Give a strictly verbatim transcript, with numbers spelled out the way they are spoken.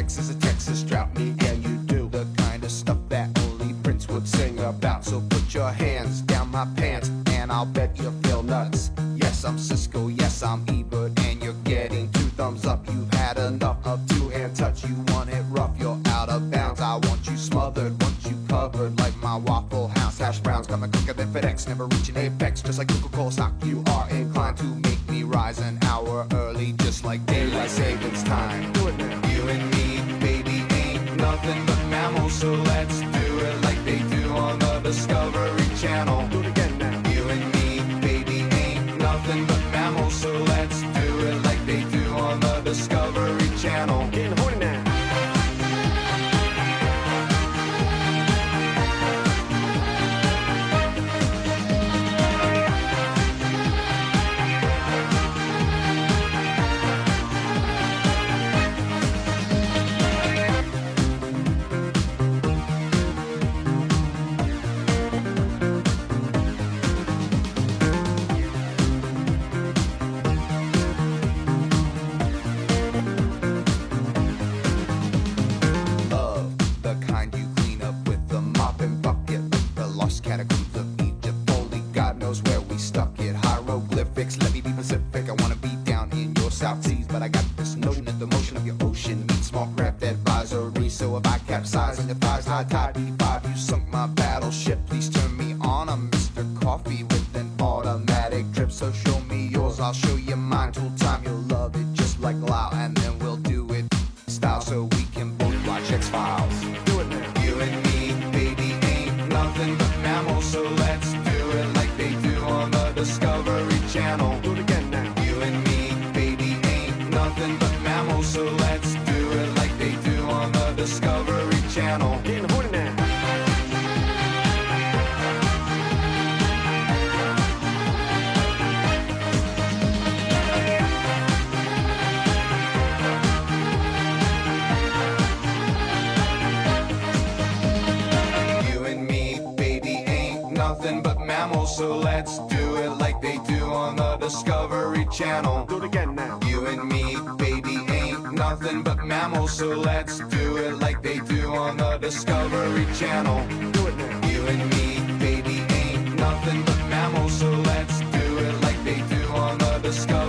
Texas, a Texas drought me and you do. The kind of stuff that only Prince would sing about. So put your hands down my pants and I'll bet you feel nuts. Yes, I'm Cisco, yes, I'm Ebert, and you're getting two thumbs up. You've had enough of two-hand touch. You want it rough, you're out of bounds. I want you smothered, want you covered like my Waffle House hash browns. Coming quicker than FedEx, never reaching apex. Just like Google coal stock, you are inclined to make me rise an hour early, just like daylight savings time. Do it now. You and me, baby, ain't nothing but mammals, so let's do it like they do on the Discovery Channel. Do it again now. You and me, baby, ain't nothing but mammals, so let's do it like they do on the Discovery Channel. Getting horny now. Catacombs of Egypt, only God knows where we stuck it. Hieroglyphics, let me be Pacific. I wanna be down in your South Seas, but I got this notion that the motion of your ocean means small craft advisory. So if I capsize and advise high tide B five, you sunk my battleship. Please turn me on, I'm Mister Coffee with an automatic drip. So show me yours, I'll show you mine. Till time, you'll love it just like Lyle, and then we'll do it style so we can both watch X-Files. Do it now. You and me, baby, ain't nothing but mammals, so let's do it like they do on the Discovery Channel. Do it again now. You and me, baby, ain't nothing but mammals, so let's do it like they do on the Discovery Channel. Getting horny now. Nothing but mammals, so let's do it like they do on the Discovery Channel. Do it again now. You and me, baby, ain't nothing but mammals, so let's do it like they do on the Discovery Channel. Do it now. You and me, baby, ain't nothing but mammals, so let's do it like they do on the Discovery Channel.